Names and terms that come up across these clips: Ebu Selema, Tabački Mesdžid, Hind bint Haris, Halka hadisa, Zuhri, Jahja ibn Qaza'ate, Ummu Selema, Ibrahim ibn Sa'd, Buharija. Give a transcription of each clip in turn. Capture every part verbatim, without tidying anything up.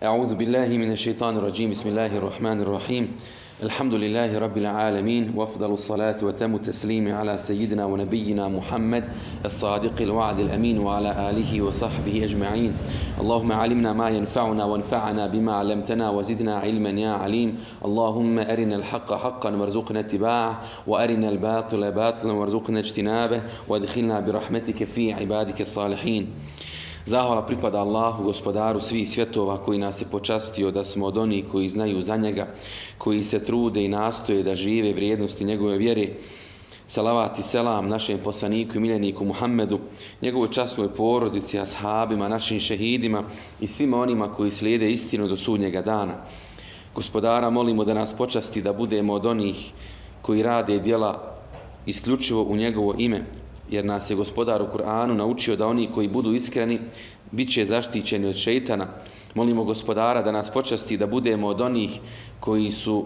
أعوذ بالله من الشيطان الرجيم بسم الله الرحمن الرحيم الحمد لله رب العالمين وأفضل الصلاة وتم التسليم على سيدنا ونبينا محمد الصادق الوعد الأمين وعلى آله وصحبه أجمعين اللهم علمنا ما ينفعنا وانفعنا بما علمتنا وزدنا علما يا عليم اللهم أرنا الحق حقا وارزقنا اتباعه وأرنا الباطل باطلا وارزقنا اجتنابه وادخلنا برحمتك في عبادك الصالحين. Zahvala pripada Allahu, gospodaru svih svjetova koji nas je počastio da smo od onih koji znaju za njega, koji se trude i nastoje da žive vrijednosti njegove vjere. Salavat i selam našem poslaniku i miljeniku Muhammedu, njegovoj časnoj porodici, ashabima, našim šehidima i svima onima koji slijede istinu do sudnjega dana. Gospodara molimo da nas počasti da budemo od onih koji rade djela isključivo u njegovo ime, jer nas je gospodar u Kur'anu naučio da oni koji budu iskreni bit će zaštićeni od šejtana. Molimo gospodara da nas počasti da budemo od onih koji su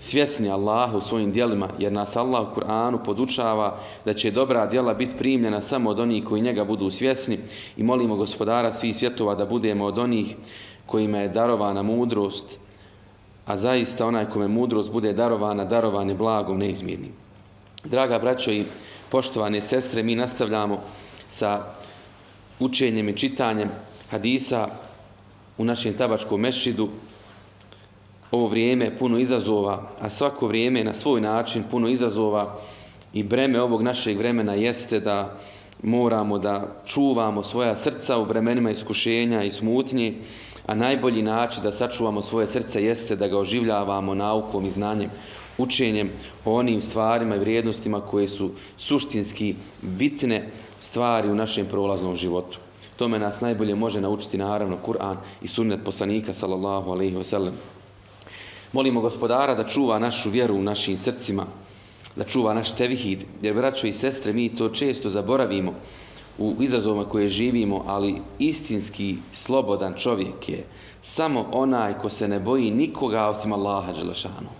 svjesni Allaha u svojim djelima, jer nas Allah u Kur'anu podučava da će dobra djela biti primljena samo od onih koji njega budu svjesni. I molimo gospodara svih svjetova da budemo od onih kojima je darovana mudrost, a zaista onaj kome mudrost bude darovana, darovane blagom neizmjernim. Draga braćo i poštovane sestre, mi nastavljamo sa učenjem i čitanjem hadisa u našem Tabačkom mesdžidu. Ovo vrijeme je puno izazova, a svako vrijeme je na svoj način puno izazova i breme ovog našeg vremena jeste da moramo da čuvamo svoja srca u vremenima iskušenja i smutnje, a najbolji način da sačuvamo svoje srce jeste da ga oživljavamo naukom i znanjem, učenjem o onim stvarima i vrijednostima koje su suštinski bitne stvari u našem prolaznom životu. Tome nas najbolje može naučiti naravno Kur'an i sunnet poslanika sallallahu alejhi ve sellem. Molimo gospodara da čuva našu vjeru u našim srcima, da čuva naš tevhid, jer braćo i sestre mi to često zaboravimo u izazovima koje živimo, ali istinski slobodan čovjek je samo onaj ko se ne boji nikoga osim Allaha dželle šanuhu.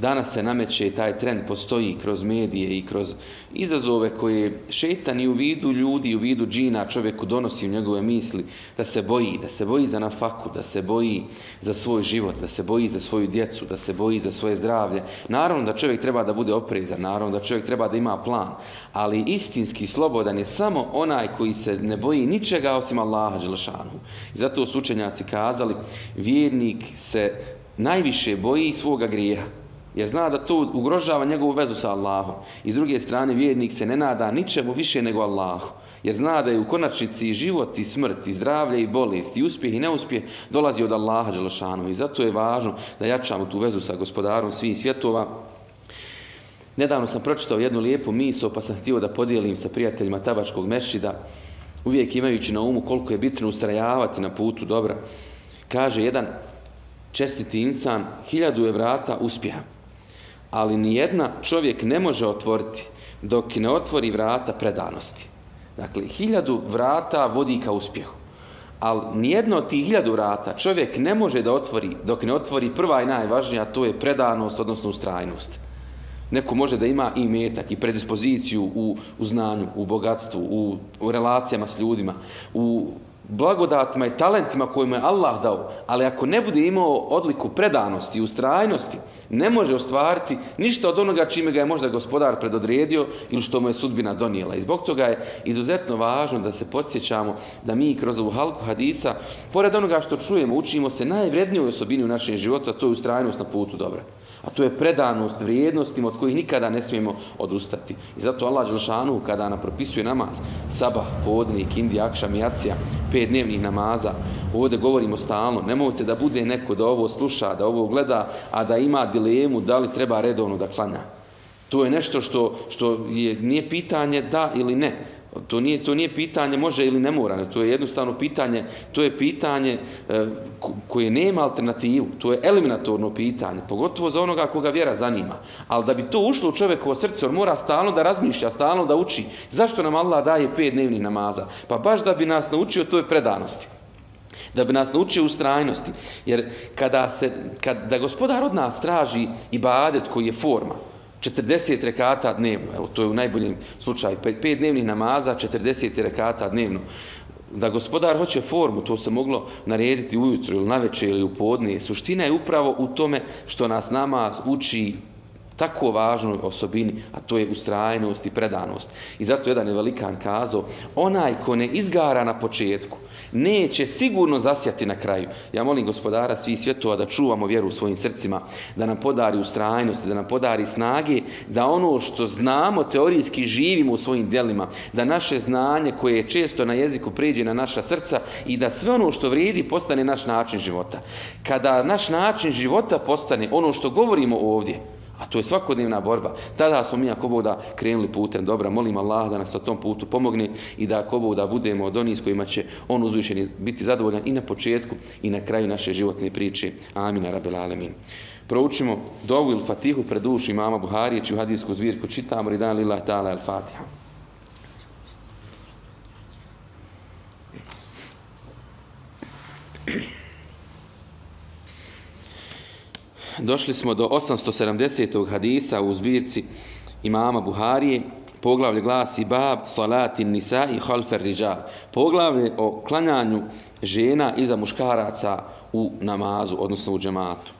Danas se nameće i taj trend postoji kroz medije i kroz izazove koje šejtan i u vidu ljudi i u vidu džina čovjeku donosi u njegove misli, da se boji, da se boji za nafaku, da se boji za svoj život, da se boji za svoju djecu, da se boji za svoje zdravlje. Naravno da čovjek treba da bude oprezan, naravno da čovjek treba da ima plan, ali istinski slobodan je samo onaj koji se ne boji ničega osim Allaha dželle šanuhu. I zato su učenjaci kazali, vjernik se najviše boji svoga grijeha, jer zna da to ugrožava njegovu vezu sa Allahom. I s druge strane, vjernik se ne nada ničemu više nego Allahu, jer zna da je u konačnici i život i smrt i zdravlje i bolest i uspjeh i neuspjeh dolazi od Allaha dželle šanuhu. I zato je važno da jačamo tu vezu sa gospodarom svih svjetova. Nedavno sam pročitao jednu lijepu misao pa sam htio da podijelim sa prijateljima Tabačkog mesdžida, uvijek imajući na umu koliko je bitno ustrajavati na putu dobra. Kaže, jedan čestiti insan hiljadu je vrata uspjeha, ali nijedna čovjek ne može otvoriti dok ne otvori vrata predanosti. Dakle, hiljadu vrata vodi ka uspjehu, ali nijedno od tih hiljadu vrata čovjek ne može da otvori dok ne otvori prva i najvažnija, a to je predanost, odnosno ustrajnost. Neko može da ima i metak i predispoziciju u, u znanju, u bogatstvu, u, u relacijama s ljudima, u blagodatima i talentima kojima je Allah dao, ali ako ne bude imao odliku predanosti i ustrajnosti, ne može ostvariti ništa od onoga čime ga je možda gospodar predodredio ili što mu je sudbina donijela. I zbog toga je izuzetno važno da se podsjećamo da mi kroz ovu halku hadisa, pored onoga što čujemo, učimo se najvrednijoj osobini u našem životu, a to je ustrajnost na putu dobra. A to je predanost vrijednostima od kojih nikada ne smijemo odustati. I zato Allah dželle šanuhu kada nam propisuje namaz, sabah, podne, kindija, akšam i jacija, pet dnevnih namaza, ovdje govorimo stalno, nemojte da bude neko da ovo sluša, da ovo gleda, a da ima dilemu da li treba redovno da klanja. To je nešto što, što je, nije pitanje da ili ne. To nije, to nije pitanje može ili ne mora, to je jednostavno pitanje, to je pitanje e, koje nema alternativu, to je eliminatorno pitanje, pogotovo za onoga koga vjera zanima. Ali da bi to ušlo u čovjekovo srce, on mora stalno da razmišlja, stalno da uči. Zašto nam Allah daje pet dnevnih namaza? Pa baš da bi nas naučio toj predanosti, da bi nas naučio ustrajnosti. Jer kada se, kada gospodar od nas traži ibadet koji je forma, četrdeset rekata dnevno, evo to je u najboljem slučaju, pet dnevnih namaza, četrdeset rekata dnevno. da gospodar hoće formu, to se moglo narediti ujutro ili naveče ili u podne. Suština je upravo u tome što nas nama uči tako važnoj osobini, a to je ustrajnost i predanost. I zato jedan je velikan kazao, onaj ko ne izgara na početku, neće sigurno zasjati na kraju. Ja molim gospodara svih svjetova da čuvamo vjeru u svojim srcima, da nam podari ustrajnost, da nam podari snage, da ono što znamo teorijski živimo u svojim djelima, da naše znanje koje je često na jeziku pređe na naša srca i da sve ono što vrijedi postane naš način života. Kada naš način života postane ono što govorimo ovdje, a to je svakodnevna borba. Tada smo mi, ako Bog da, krenuli putem dobra. Molim Allah da nas na tom putu pomogne i da, ako Bog da, budemo od onih s kojima će on uzvišeni biti zadovoljan i na početku i na kraju naše životne priče. Amin, rabbil alemin. Proučimo dovu ili fatihu pred dušu imama Buharijeći u hadijsku zbirku. Čitamo Ridan lillahi ta'ala el Fatiha. Došli smo do osamsto sedamdesetog hadisa u zbirci imama Buharije. Poglavlje glasi Bab salati nisa i halfer riđal. Poglavlje o klanjanju žena iza muškaraca u namazu, odnosno u džematu.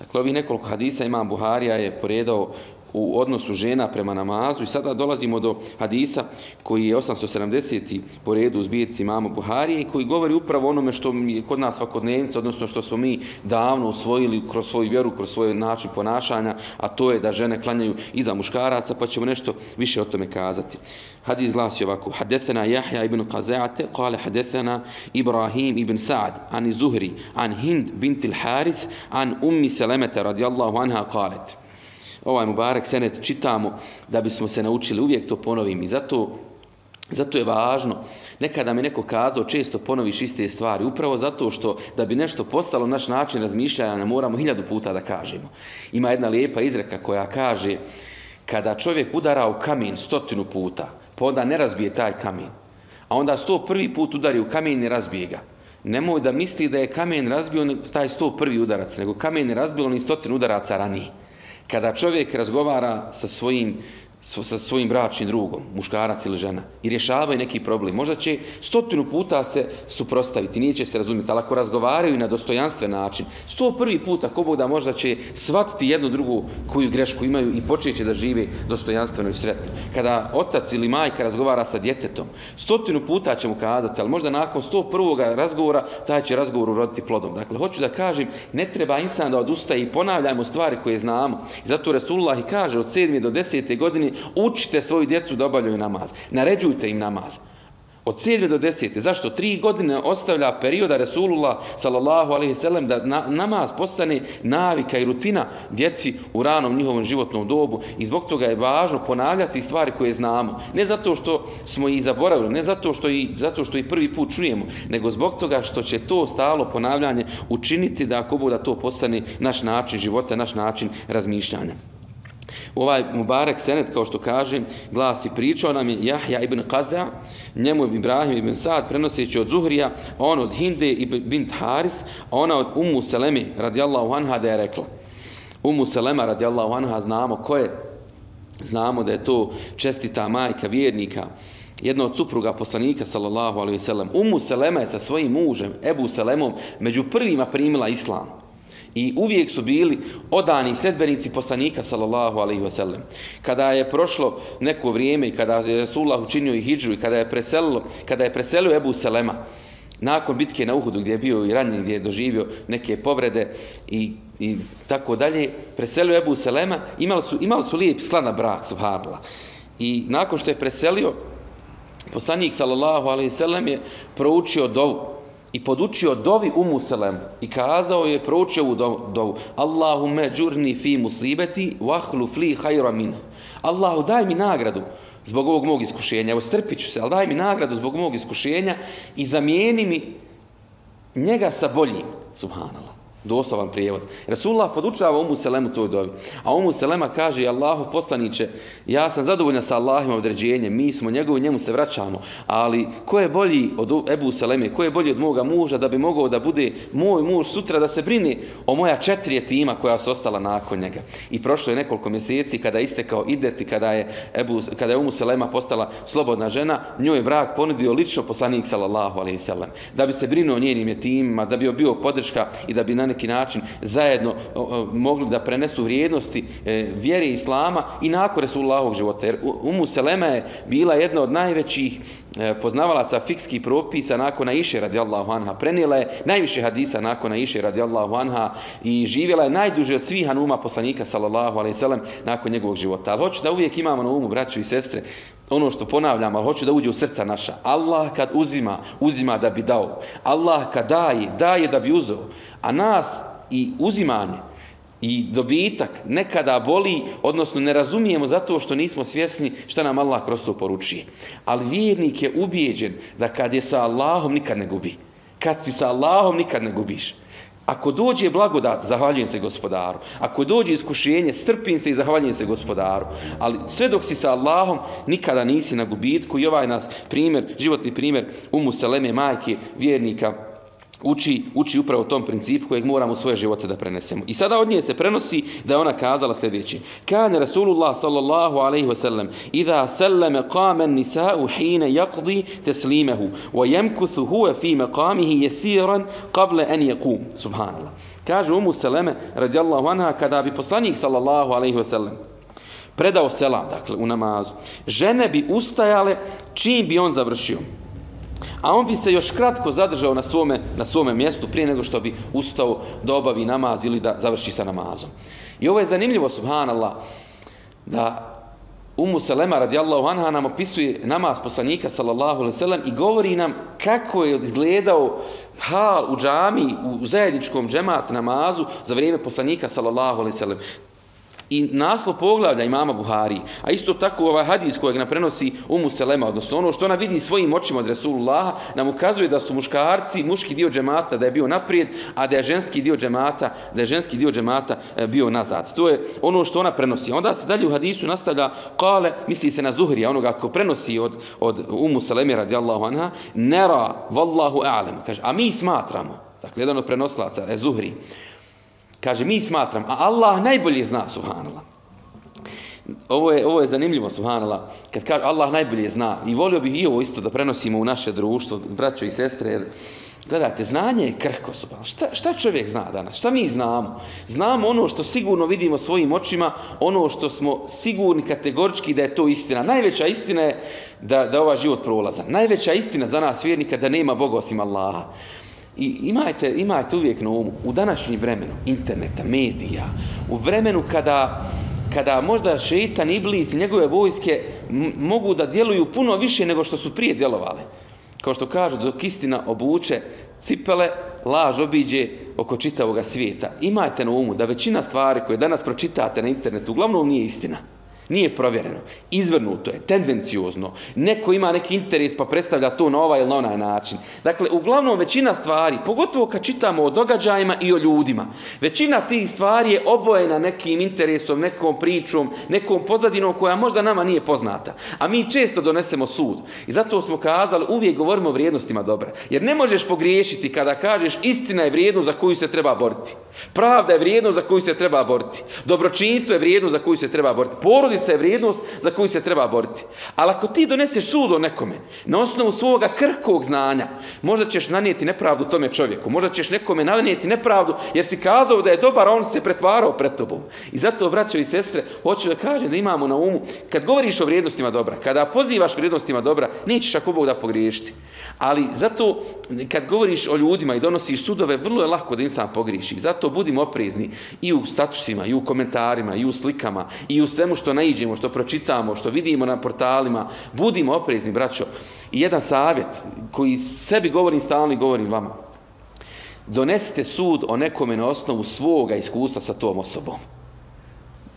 Dakle, ovih nekoliko hadisa imam Buharija je poredao u odnosu žena prema namazu i sada dolazimo do hadisa koji je osamsto sedamdeseti po redu u zbirci imama Buharije i koji govori upravo onome što je kod nas svakodnevnica, odnosno što smo mi davno usvojili kroz svoju vjeru, kroz svoj način ponašanja, a to je da žene klanjaju iza muškaraca, pa ćemo nešto više o tome kazati. Hadis glasi ovako: Hadethena Jahja ibn Qaza'ate, kale hadethena Ibrahim ibn Sa'd, ani Zuhri, an Hind bintil Harith, an Ummi Selemete radijallahu anha kalet. Ovaj Mubarek senet čitamo da bismo se naučili, uvijek to ponovim i zato, zato je važno. Nekada mi neko kazao, često ponoviš iste stvari, upravo zato što da bi nešto postalo naš način razmišljanja moramo hiljadu puta da kažemo. Ima jedna lijepa izreka koja kaže, kada čovjek udara u kamen stotinu puta, pa onda ne razbije taj kamen, a onda sto prvi put udari u kamen i ne razbije ga. Nemoj da misli da je kamen razbio taj sto prvi udarac, nego kamen je razbilo ni stotinu udaraca ranije. Kada čovjek razgovara sa svojim, sa svojim bračnim drugom, muškarac ili žena, i rješavaju neki problem, možda će stotinu puta se suprostaviti, nije će se razumjeti, ali ako razgovaraju na dostojanstven način, sto prvi put, ako Bog da, možda će shvatiti jednu drugu koju grešku imaju i počeće da žive dostojanstveno i sretno. Kada otac ili majka razgovara sa djetetom, stotinu puta će mu kazati, ali možda nakon sto prvoga razgovora, taj će razgovor uroditi plodom. Dakle, hoću da kažem, ne treba insan da odustaje i ponavljajmo stvari koje znamo. Zato Resulullah i kaže, od sedme do desete godine učite svoju djecu da obavljaju namaz. Naređujte im namaz. Od sedme do desete. Zašto? Tri godine ostavlja perioda Resulullah sallallahu alaihi sallam da namaz postane navika i rutina djeci u ranom njihovom životnom dobu i zbog toga je važno ponavljati stvari koje znamo. Ne zato što smo ih zaboravili, ne zato što ih prvi put čujemo, nego zbog toga što će to stalo ponavljanje učiniti da, ako Bog da, to postane naš način života, naš način razmišljanja. Ovaj Mubarek senet, kao što kažem, glasi: pričao nam je Jahja ibn Qaza, njemu je Ibrahim ibn Sa'd, prenoseći od Zuhrija, on od Hinde bint Haris, ona od Ummu Seleme radijallahu anha da je rekla. Ummu Selema radijallahu anha znamo ko je, znamo da je to čestita majka vjernika, jedna od supruga poslanika sallallahu alaihi sallam. Ummu Selema je sa svojim mužem Ebu Selemom među prvima primila islam i uvijek su bili odani sedbenici poslanika sallallahu alaihi wa sallam. Kada je prošlo neko vrijeme i kada je Resulullah učinio i hidžu i kada je preselio Ebu Selema nakon bitke na Uhudu, gdje je bio i ranjen, gdje je doživio neke povrede i tako dalje, preselio Ebu Selema, imali su lijep skladan brak, subhanallah. I nakon što je preselio, poslanik sallallahu alaihi wa sallam je proučio dovu i podučio dovi Ummu Selemu i kazao je, proučio ovu dovu: Allahume džurni fi musibeti vahluf li hajra min. Allahu, daj mi nagradu zbog ovog mog iskušenja, evo strpit ću se, ali daj mi nagradu zbog mog iskušenja i zamijeni mi njega sa boljim. Subhanallah. dosavan prijevod. Rasulullah podučava Umu Selemu toj dobi. A Umu Selema kaže, Allahu poslaniće, ja sam zadovoljna sa Allahim određenjem, mi smo njegovi, njemu se vraćamo, ali ko je bolji od Ebu Seleme, ko je bolji od moga muža da bi mogao da bude moj muž sutra, da se brini o moja četiri jetima koja su ostala nakon njega. I prošlo je nekoliko mjeseci kada je istekao idet i kada je Umu Selema postala slobodna žena, njoj je brak ponudio lično poslanik sallallahu alejhi ve sellem, da bi se brinuo o njenim jetimima, da bi bio podrška i da bi na neki način zajedno mogli da prenesu vrijednosti vjere Islama i nakon Resulullahovog života. Jer Umu Selema je bila jedna od najvećih poznavalaca fikskih propisa nakon Aiše radijallahu anha. Prenijela je najviše hadisa nakon Aiše radijallahu anha i živjela je najduže od svih hanuma poslanika sallallahu alejhi ve sellem nakon njegovog života. Ali hoću da uvijek imamo na umu, braću i sestre, ono što ponavljam, ali hoću da uđe u srca naša. Allah kad uzima, uzima da bi dao. Allah kad daje, daje da bi uzeo. A nas i uzimanje i dobitak nekada boli, odnosno ne razumijemo zato što nismo svjesni šta nam Allah kroz to poručuje. Ali vjernik je ubijeđen da kad je sa Allahom nikad ne gubi. Kad si sa Allahom nikad ne gubiš. Ako dođe blagodat, zahvaljujem se gospodaru. Ako dođe iskušenje, strpim se i zahvaljujem se gospodaru. Ali sve dok si sa Allahom, nikada nisi na gubitku. I ovaj nas primjer, životni primjer Umu Seleme, majke vjernika, uči, uči upravo tom principu kojeg moramo u svoje živote da prenesemo. I sada od nje se prenosi da je ona kazala sljedeće. Kane Rasulullah sallallahu alaihi wa sallam idha sallame qamen nisa'u hine yaqdi teslimehu wa jemkuthu huve fi meqamihi jesiran qable en jequm. Subhanallah. Kaže Umu Seleme radijallahu anha, kada bi poslanik sallallahu alaihi wa sallam predao selam, dakle u namazu, žene bi ustajale čim bi on završio. A on bi se još kratko zadržao na svome, na svome mjestu prije nego što bi ustao da obavi namaz ili da završi sa namazom. I ovo je zanimljivo, subhanallah, da Umu Selema radijallahu anha nam opisuje namaz poslanika sallallahu alejhi ve sellem i govori nam kako je izgledao hal u džamiji, u zajedničkom džemat namazu za vrijeme poslanika sallallahu alejhi ve sellem. I naslov poglavlja imama Buhari, a isto tako ovaj hadis kojeg nam prenosi Umu Selema, odnosno ono što ona vidi svojim očima od Resulullaha, nam ukazuje da su muškarci, muški dio džemata da je bio naprijed, a da je ženski dio džemata, da je ženski dio džemata bio nazad. To je ono što ona prenosi. Onda se dalje u hadisu nastavlja kale, misli se na Zuhrija, onoga ko prenosi od, od Umu Seleme radijallahu anha, nera vallahu a'lem, kaže, a mi smatramo, dakle jedan od prenoslaca je Zuhri, kaže, mi smatram, a Allah najbolje zna, subhanallah. Ovo je, ovo je zanimljivo, subhanallah, kad kaže Allah najbolje zna. I volio bih i ovo isto da prenosimo u naše društvo, braćo i sestre, jer gledajte, znanje je krhko, subhanallah. Šta, šta čovjek zna danas? Šta mi znamo? Znamo ono što sigurno vidimo svojim očima, ono što smo sigurni kategorički da je to istina. Najveća istina je da, da ova život prolaza. Najveća istina za nas vjernika da nema Boga osim Allaha. I imajte, imajte uvijek na umu, u današnjem vremenu interneta, medija, u vremenu kada, kada možda šeitan, iblis i njegove vojske mogu da djeluju puno više nego što su prije djelovale. Kao što kažu, dok istina obuče cipele, laž obiđe oko čitavoga svijeta. Imajte na umu da većina stvari koje danas pročitate na internetu uglavnom nije istina. Nije provjereno, izvrnuto je, tendenciozno. Neko ima neki interes pa predstavlja to na ovaj ili na onaj način. Dakle, uglavnom većina stvari, pogotovo kad čitamo o događajima i o ljudima, većina tih stvari je obojena nekim interesom, nekom pričom, nekom pozadinom koja možda nama nije poznata. A mi često donesemo sud. I zato smo kazali, uvijek govorimo o vrijednostima dobra. Jer ne možeš pogriješiti kada kažeš istina je vrijednost za koju se treba boriti. Pravda je vrijednost za koju se treba boriti. Dobročinstvo je vrijednost za koju se treba boriti. Porodica je vrijednost za koju se treba boriti. Ali ako ti doneseš sud o nekome, na osnovu svoga krhkog znanja, možda ćeš nanijeti nepravdu tome čovjeku, možda ćeš nekome nanijeti nepravdu, jer si kazao da je dobar, a on se pretvarao pred tobom. I zato, braćo i sestre, hoću da kažem da imamo na umu, kad govoriš o vrijednostima dobra, kada pozivaš vrijednostima dobra, nećeš ako Bog da pogriješiti. Ali zato, kad govoriš o ljudima i donosiš sudove, vrlo je lako da insan pogriješi. Zato budimo oprezni i u statusima, i u komentarima, i u slikama, i u svemu što naiđemo, što pročitamo, što vidimo na portalima. Budimo oprezni, braćo. I jedan savjet koji sebi govorim stalno i govorim vama. Donesite sud o nekome na osnovu svoga iskustva sa tom osobom.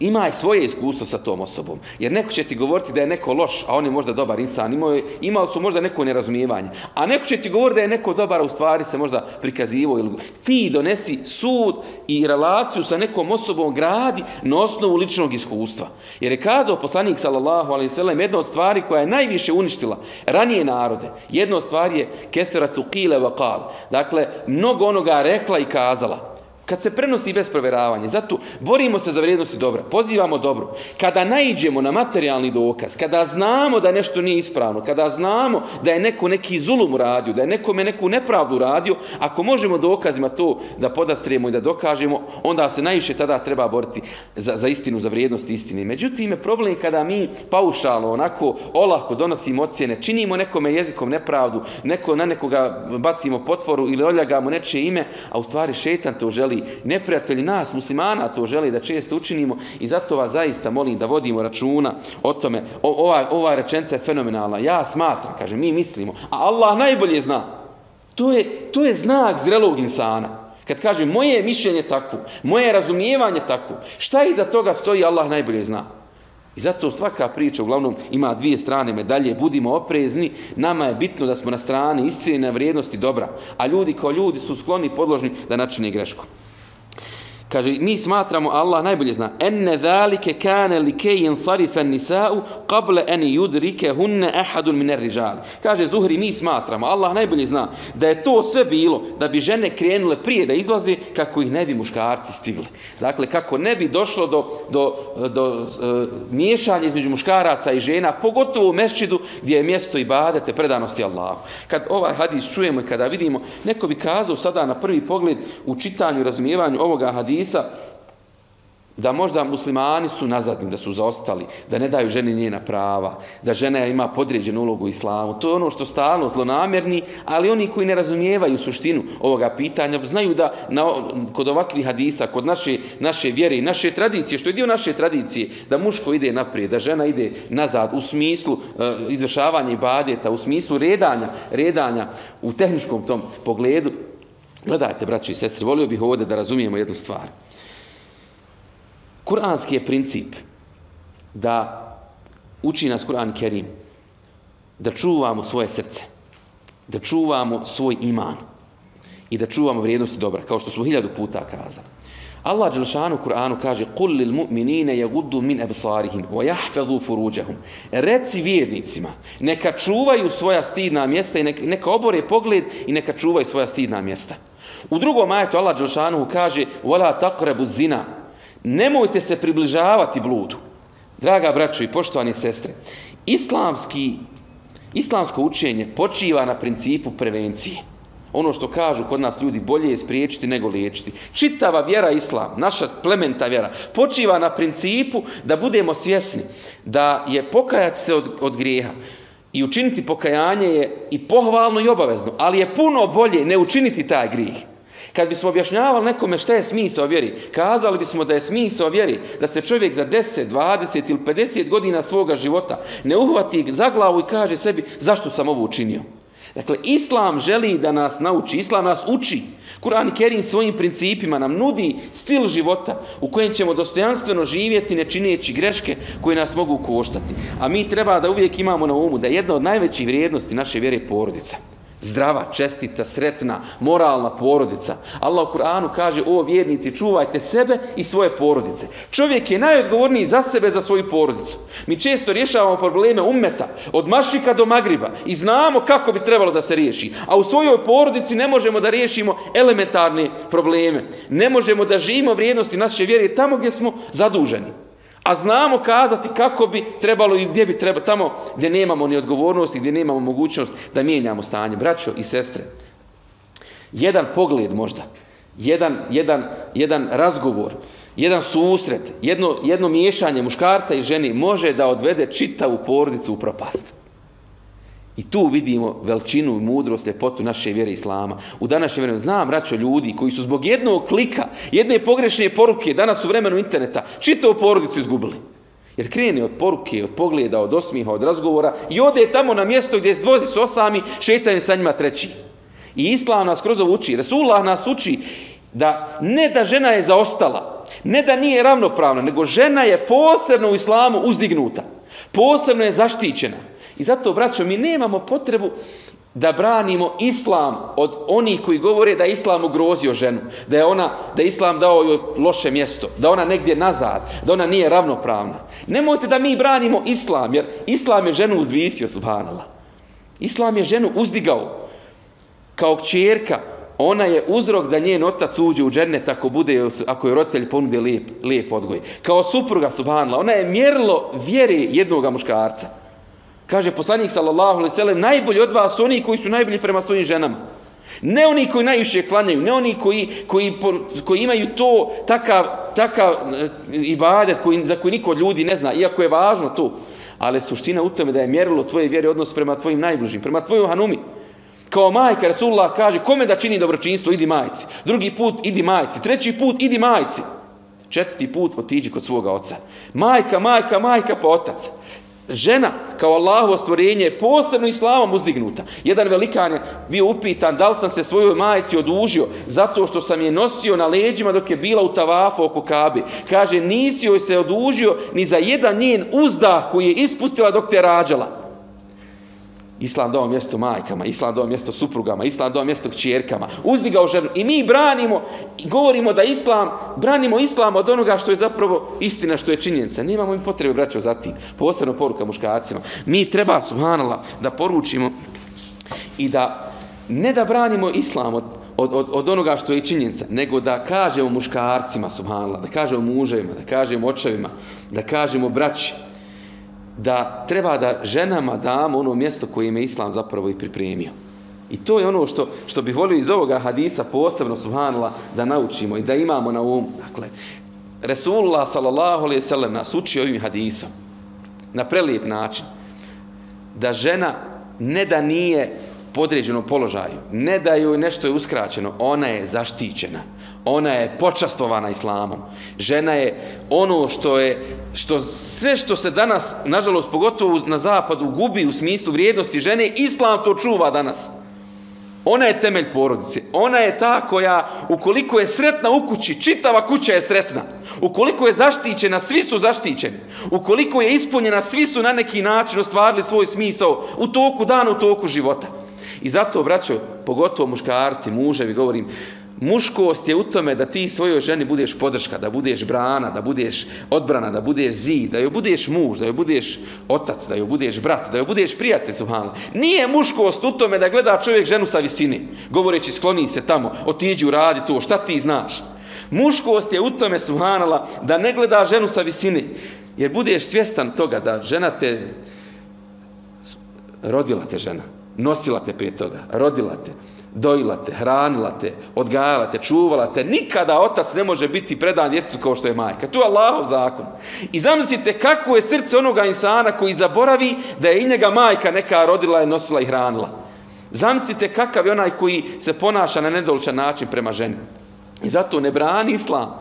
imaj svoje iskustvo sa tom osobom. Jer neko će ti govoriti da je neko loš, a on je možda dobar insan. Imao su možda neko nerazumijevanje. A neko će ti govoriti da je neko dobar, a u stvari se možda prikazivo. Ti donesi sud i relaciju sa nekom osobom gradi na osnovu ličnog iskustva. Jer je kazao poslanik sallallahu alejhi ve sellem, jedna od stvari koja je najviše uništila ranije narode, jedna od stvari je kethratu qila wa qal. Dakle, mnogo onoga rekla i kazala. Kad se prenosi bez provjeravanja, zato borimo se za vrijednosti dobra, pozivamo dobro. Kada naiđemo na materijalni dokaz, kada znamo da nešto nije ispravno, kada znamo da je neko neki zulum uradio, da je nekome neku nepravdu uradio, ako možemo dokazima to da podastremo i da dokažemo, onda se najviše tada treba boriti za, za istinu, za vrijednost istine. Međutim, problem je kada mi paušalno, onako olako donosimo ocjene, činimo nekome jezikom nepravdu, neko na nekoga bacimo potvoru ili oljagamo nečije ime, a u stvari šejtan to želi. Neprijatelji nas, muslimana, to želi da često učinimo i zato vas zaista molim da vodimo računa o tome. Ova rečenica je fenomenalna. Ja smatram, kaže, mi mislimo, a Allah najbolje zna. To je znak zrelog insana. Kad kaže moje mišljenje tako, moje razumijevanje tako, šta iza toga stoji, Allah najbolje zna. I zato svaka priča uglavnom ima dvije strane medalje, budimo oprezni, nama je bitno da smo na strani istine, vrijednosti dobra, a ljudi kao ljudi su skloni i podložni da načine grešku. Kaže, mi smatramo, Allah najbolje zna, enne zalike kane likejen sarifan nisa'u qable eni judrike hunne ahadun miner riđali. Kaže Zuhri, mi smatramo, Allah najbolje zna, da je to sve bilo da bi žene krenule prije da izlaze kako ih ne bi muškarci stigli. Dakle, kako ne bi došlo do miješanja između muškaraca i žena, pogotovo u mesdžidu gdje je mjesto ibadete predanosti Allahu. Kad ovaj hadis čujemo i kada vidimo, neko bi kazao sada na prvi pogled u čitanju i razumijevanju ovoga hadisa da možda muslimani su nazadni, da su zaostali, da ne daju ženi njena prava, da žena ima podređenu ulogu u islamu. To je ono što stalno zlonamjerni, ali oni koji ne razumijevaju suštinu ovoga pitanja, znaju da kod ovakvih hadisa, kod naše vjere i naše tradicije, što je dio naše tradicije, da muško ide naprijed, da žena ide nazad u smislu izvršavanja ibadeta, u smislu redanja u tehničkom tom pogledu. Gledajte, braći i sestri, volio bih ovdje da razumijemo jednu stvar. Kur'anski je princip da uči nas Kur'an Kerim, da čuvamo svoje srce, da čuvamo svoj iman i da čuvamo vrijednosti dobra, kao što smo hiljadu puta kazali. Allah dželešanu u Kur'anu kaže: "Qul lil mu'minina yaghuddu min absarihim wa yahfazu furujahum." Reci vjernicima neka čuvaju svoja stidna mjesta i neka obore pogled i neka čuvaju svoja stidna mjesta. U drugom ajetu Allah dželešanu kaže: "Wala taqrabu zina." Nemojte se približavati bludu. Draga braćo i poštovani sestre, islamski islamsko učenje počiva na principu prevencije. Ono što kažu kod nas ljudi, bolje je spriječiti nego liječiti. Čitava vjera islam, naša plemenita vjera, počiva na principu da budemo svjesni da je pokajati se od grijeha i učiniti pokajanje je i pohvalno i obavezno, ali je puno bolje ne učiniti taj grijeh. Kad bismo objašnjavali nekome šta je smisao vjeri, kazali bismo da je smisao vjeri da se čovjek za deset, dvadeset ili pedeset godina svoga života ne uhvati za glavu i kaže sebi zašto sam ovo učinio. Dakle, Islam želi da nas nauči, Islam nas uči. Kur'an i Kerim svojim principima nam nudi stil života u kojem ćemo dostojanstveno živjeti ne čineći greške koje nas mogu koštati. A mi treba da uvijek imamo na umu da je jedna od najvećih vrijednosti naše vjere je porodica. Zdrava, čestita, sretna, moralna porodica. Allah u Kur'anu kaže: "O vjernici, čuvajte sebe i svoje porodice." Čovjek je najodgovorniji za sebe, za svoju porodicu. Mi često rješavamo probleme ummeta od Mašrika do Magriba i znamo kako bi trebalo da se riješi, a u svojoj porodici ne možemo da riješimo elementarne probleme. Ne možemo da živimo vrijednosti naše vjere tamo gdje smo zaduženi. A znamo kazati kako bi trebalo i gdje bi trebalo, tamo gdje nemamo ni odgovornost i gdje nemamo mogućnost da mijenjamo stanje. Braćo i sestre, jedan pogled možda, jedan razgovor, jedan susret, jedno miješanje muškarca i žene može da odvede čitavu porodicu u propast. I tu vidimo veličinu, mudrost, ljepotu naše vjere islama. U današnjem vremenu znam, braćo, ljudi koji su zbog jednog klika, jedne pogrešne poruke danas u vremenu interneta čitavu porodicu izgubili. Jer krene od poruke, od pogleda, od osmiha, od razgovora i ode tamo na mjesto gdje dvozi su osami, šetan je sa njima treći. I Islam nas kroz ovo uči, Resulullah nas uči da ne da žena je zaostala, Ne da nije ravnopravna, nego žena je posebno u islamu uzdignuta. Posebno je zaštićena. I zato, braćo, mi nemamo potrebu da branimo islam od onih koji govore da je islam ugrozio ženu, da je ona, da je islam dao joj loše mjesto, da ona negdje nazad, da ona nije ravnopravna. Nemojte da mi branimo islam, jer islam je ženu uzvisio, subhanallah. Islam je ženu uzdigao. Kao kćerka, ona je uzrok da njen otac uđe u džennet ako bude, ako je roditelj ponude lijep, lijep odgoj. Kao supruga, subhanallah, ona je mjerilo vjere jednoga muškarca. Kaže poslanik sallallahu alejhi ve sellem, najbolji od vas su oni koji su najbolji prema svojim ženama. Ne oni koji najviše klanjaju, ne oni koji, koji, koji imaju to takav, takav ibadet koji, za koji niko od ljudi ne zna, iako je važno to. Ali suština u tome da je mjerilo tvoje vjere odnos prema tvojim najbližim, prema tvojoj hanumi. Kao majka, Resulullah kaže, kome da čini dobročinstvo, idi majci. Drugi put, idi majci. Treći put, idi majci. Četvrti put, otiđi kod svoga oca. Majka, majka, majka, pa otac. Žena, kao Allahovo stvorenje, je posebno islamom uzdignuta. Jedan velikan je bio upitan da li sam se svojoj majci odužio zato što sam je nosio na leđima dok je bila u tavafu oko Kabe. Kaže, nisi joj se odužio ni za jedan njen uzdah koji je ispustila dok te rađala. Islam dao mjesto majkama, Islam dao mjesto suprugama, Islam dao mjesto kćerkama, uzdigao ženu. I mi branimo, govorimo da Islam, branimo Islam od onoga što je zapravo istina, što je činjenica. Nemamo im potrebe, braćo, za tim. Posebno poruka muškarcima. Mi treba, subhanallah, da poručimo i da ne da branimo Islam od, od, od, od onoga što je činjenica, nego da kažemo muškarcima, subhanallah, da kažemo muževima, da kažemo očevima, da kažemo braći, da treba da ženama damo ono mjesto koje im je Islam zapravo i pripremio. I to je ono što, što bih volio iz ovoga hadisa posebno, subhanallah, da naučimo i da imamo na umu. Dakle, Resulullah sallallahu alejhi ve sellem nas uči ovim hadisom na prelijep način da žena ne da nije podređenom položaju, ne da joj nešto je uskraćeno, ona je zaštićena. Ona je počastvovana islamom. Žena je ono što je, što sve što se danas, nažalost, pogotovo na zapadu, gubi u smislu vrijednosti žene, islam to čuva danas. Ona je temelj porodice. Ona je ta koja, ukoliko je sretna u kući, čitava kuća je sretna. Ukoliko je zaštićena, svi su zaštićeni. Ukoliko je ispunjena, svi su na neki način ostvarili svoj smisao u toku dana, u toku života. I zato, braćo, pogotovo muškarci, muževi, govorim, muškost je u tome da ti svojoj ženi budeš podrška, da budeš brana, da budeš odbrana, da budeš zid, da joj budeš muž, da joj budeš otac, da joj budeš brat, da joj budeš prijatelj, subhanallah. Nije muškost u tome da gleda čovjek ženu sa visine, govoreći skloni se tamo, otiđi uradi to, šta ti znaš. Muškost je u tome, subhanallah, da ne gleda ženu sa visine, jer budeš svjestan toga da žena te, rodila te žena, nosila te prije toga, rodila te, dojila te, hranila te, odgajala te, čuvala te. Nikada otac ne može biti predan djetetu kao što je majka. To je Allahov zakon. I zamislite kako je srce onoga insana koji zaboravi da je i njega majka neka rodila, nosila i hranila. Zamislite kakav je onaj koji se ponaša na nedoličan način prema ženi. I zato ne brani islam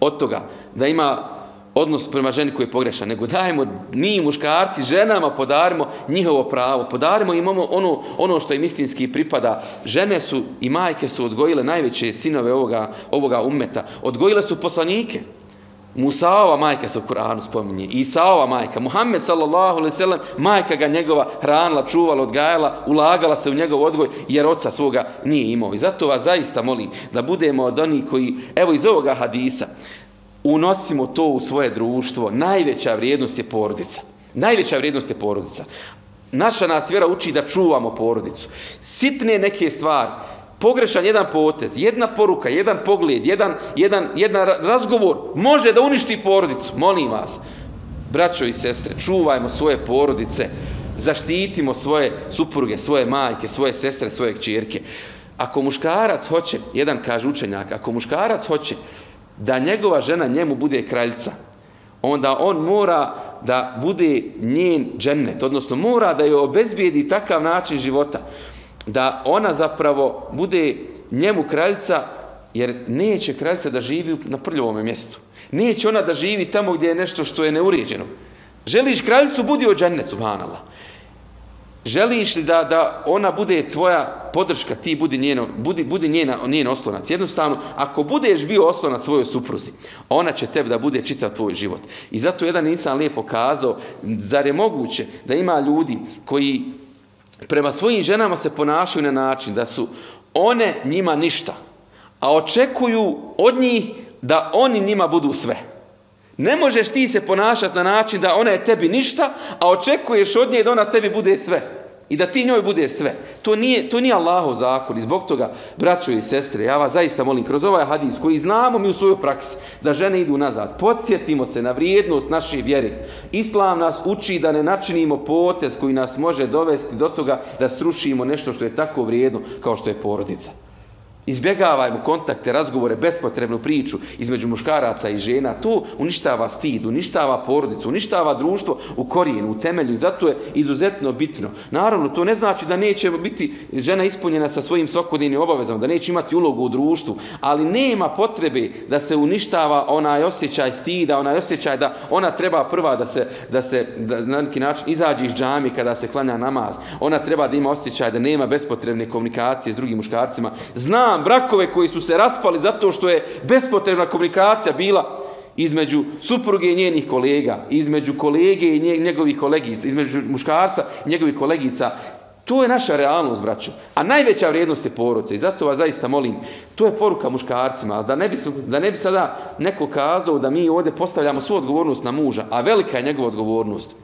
od toga da ima odnos prema ženi koji je pogrešan, nego dajemo mi muškarci ženama, podarimo njihovo pravo, podarimo im ono, ono što im istinski pripada. Žene su i majke su odgojile najveće sinove ovoga, ovoga ummeta, odgojile su poslanike. Musaova majka se u Kur'anu spominje, Isaova majka, Muhammed sallallahu alejhi ve sellem, majka ga njegova hranila, čuvala, odgajala, ulagala se u njegov odgoj jer oca svoga nije imao. I zato vas zaista molim da budemo od onih koji, evo iz ovoga hadisa, unosimo to u svoje društvo. Najveća vrijednost je porodica. Najveća vrijednost je porodica. Naša nas vjera uči da čuvamo porodicu. Sitne neke stvari, pogrešan jedan potez, jedna poruka, jedan pogled, jedan, jedan, jedan razgovor može da uništi porodicu. Molim vas, braćo i sestre, čuvajmo svoje porodice, zaštitimo svoje supruge, svoje majke, svoje sestre, svoje kćerke. Ako muškarac hoće, jedan kaže učenjak, ako muškarac hoće da njegova žena njemu bude kraljica, onda on mora da bude njen džennet, odnosno mora da joj obezbijedi takav način života, da ona zapravo bude njemu kraljica, jer neće kraljica da živi na prljavom mjestu. Neće ona da živi tamo gdje je nešto što je neuređeno. Želiš kraljicu, budi joj džennet, subhanallah. Želiš li da, da ona bude tvoja podrška, ti budi, njeno, budi, budi njena, njen oslonac. Jednostavno, ako budeš bio oslonac svojoj supruzi, ona će tebi da bude čitav tvoj život. I zato jedan insan lijepo kazao, zar je moguće da ima ljudi koji prema svojim ženama se ponašaju na način da su one njima ništa, a očekuju od njih da oni njima budu sve. Ne možeš ti se ponašati na način da ona je tebi ništa, a očekuješ od nje da ona tebi bude sve. I da ti njoj budeš sve. To nije, to nije Allahov zakon. I zbog toga, braćo i sestre, ja vas zaista molim, kroz ovaj hadis koji znamo mi u svojoj praksi, da žene idu nazad. Podsjetimo se na vrijednost naše vjere. Islam nas uči da ne načinimo potez koji nas može dovesti do toga da srušimo nešto što je tako vrijedno kao što je porodica. Izbjegavajmo kontakte, razgovore, bespotrebnu priču između muškaraca i žena. To uništava stid, uništava porodicu, uništava društvo u korijenu, u temelju. Zato je izuzetno bitno. Naravno, to ne znači da neće biti žena ispunjena sa svojim svakodnevnim obavezama, da neće imati ulogu u društvu, ali nema potrebe da se uništava onaj osjećaj stida, onaj osjećaj da ona treba prva da se, da se da na neki način izađe iz džamije kada se klanja namaz. Ona treba da ima osjećaj da nema bespotrebne komunikacije s drugim muškarcima. Znam brakove koji su se raspali zato što je bespotrebna komunikacija bila između supruge i njenih kolega, između kolege i njegovih kolegica, između muškarca i njegovih kolegica. To je naša realnost, braćo. A najveća vrijednost je porodica. I zato vas zaista molim, to je poruka muškarcima. Da ne bi, da ne bi sada neko kazao da mi ovdje postavljamo svu odgovornost na muža, a velika je njegova odgovornost.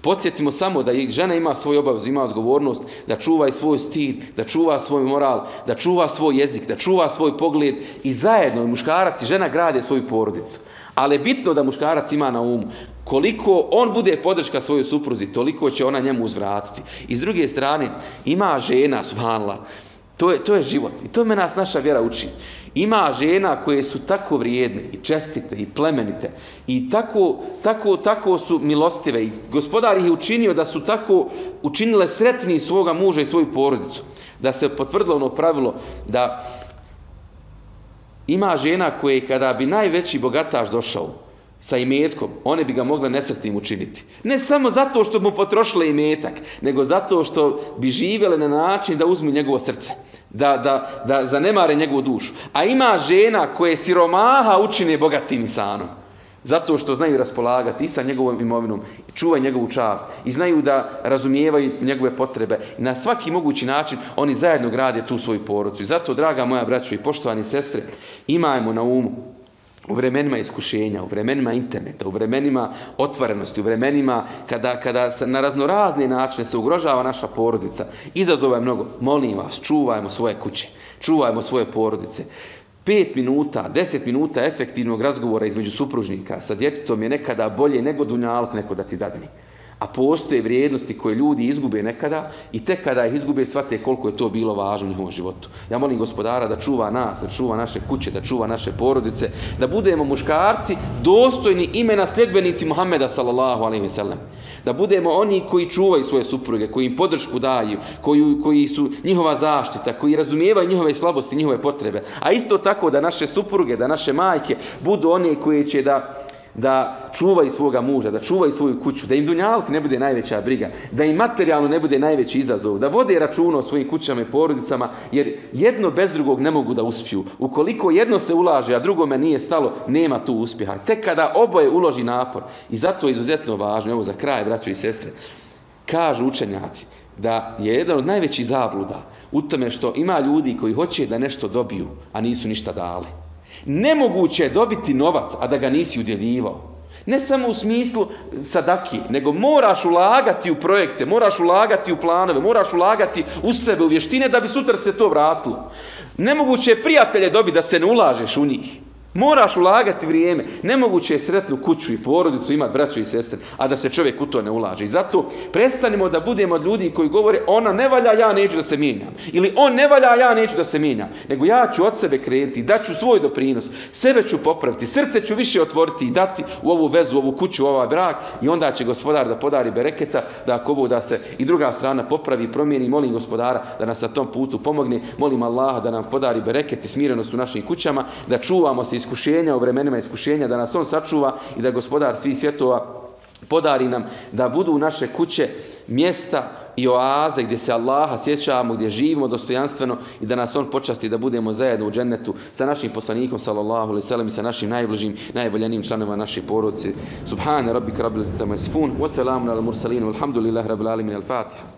Podsjetimo samo da žena ima svoju obavezu, ima odgovornost da čuva i svoj stid, da čuva svoj moral, da čuva svoj jezik, da čuva svoj pogled i zajedno i muškarac i žena grade svoju porodicu. Ali je bitno da muškarac ima na umu koliko on bude podrška svojoj supruzi, toliko će ona njemu uzvratiti. I s druge strane, ima žena, subhanallah, to je, to je život i to me nas naša vjera uči. Ima žena koje su tako vrijedne i čestite i plemenite i tako, tako, tako su milostive i gospodar ih je učinio da su tako učinile sretni svoga muža i svoju porodicu. Da se potvrdilo ono pravilo da ima žena koje kada bi najveći bogataš došao sa imetkom, one bi ga mogle nesretnim učiniti. Ne samo zato što mu potrošile imetak, nego zato što bi živjele na način da uzmu njegovo srce, da, da, da zanemare njegovu dušu. A ima žena koje siromaha učine bogatim insanom, zato što znaju raspolagati i sa njegovom imovinom, čuvaju njegovu čast i znaju da razumijevaju njegove potrebe. Na svaki mogući način oni zajedno grade tu svoju porodicu. I zato, draga moja braćo i poštovani sestre, imajmo na umu u vremenima iskušenja, u vremenima interneta, u vremenima otvorenosti, u vremenima kada, kada na raznorazne načine se ugrožava naša porodica, izazova je mnogo. Molim vas, čuvajmo svoje kuće, čuvajmo svoje porodice. Pet minuta, deset minuta efektivnog razgovora između supružnika sa djetetom je nekada bolje nego dunjaluk neko da ti dadni. A postoje vrijednosti koje ljudi izgube nekada i tek kada ih izgube shvate koliko je to bilo važno u njihovom životu. Ja molim gospodara da čuva nas, da čuva naše kuće, da čuva naše porodice, da budemo muškarci dostojni imena sljedbenici Muhammeda sallallahu alejhi ve sellem. Da budemo oni koji čuvaju svoje supruge, koji im podršku daju, koji, koji su njihova zaštita, koji razumijevaju njihove slabosti, njihove potrebe. A isto tako da naše supruge, da naše majke budu one koje će da da čuvaju svoga muža, da čuvaju svoju kuću, da im dunjaluk ne bude najveća briga, da im materijalno ne bude najveći izazov, da vode računa o svojim kućama i porodicama, jer jedno bez drugog ne mogu da uspiju. Ukoliko jedno se ulaže, a drugome nije stalo, nema tu uspjeha. Tek kada oboje uloži napor. I zato je izuzetno važno, evo za kraj, braćo i sestre, kažu učenjaci da je jedan od najvećih zabluda u tome što ima ljudi koji hoće da nešto dobiju, a nisu ništa dali. Nemoguće je dobiti novac, a da ga nisi udjeljivao. Ne samo u smislu sadaki, nego moraš ulagati u projekte, moraš ulagati u planove, moraš ulagati u sebe, u vještine, da bi sutra se to vratilo. Nemoguće je prijatelje dobiti da se ne ulažeš u njih. Moraš ulagati vrijeme. Nemoguće je sretnu kuću i porodicu imati, braću i sestre, a da se čovjek u to ne ulaže. I zato prestanimo da budemo od ljudi koji govore ona ne valja, ja neću da se mijenjam. Ili on ne valja, ja neću da se mijenjam. Nego ja ću od sebe krenuti, daću svoj doprinos, sebe ću popraviti, srce ću više otvoriti i dati u ovu vezu, u ovu kuću, u ovaj brak i onda će gospodar da podari bereketa, da ako Bog da se i druga strana popravi, promijeni. Molim gospodara da nas na tom putu pomogne. Molim Allaha da nam podari bereket i smirenost u našim kućama, da čuvamo se iskušenja, u vremenima iskušenja, da nas on sačuva i da gospodar svih svjetova podari nam da budu naše kuće mjesta i oaze gdje se Allaha sjećamo, gdje živimo dostojanstveno i da nas On počasti da budemo zajedno u džennetu sa našim poslanikom sallallahu alejhi ve sellem i sa našim najbližim, najboljenijim članovima naše porodice. Subhane rabbika rabbil izzati amma yasifun, wa salamun alal mursalin, walhamdulillahi rabbil alamin. Al-Fatiha.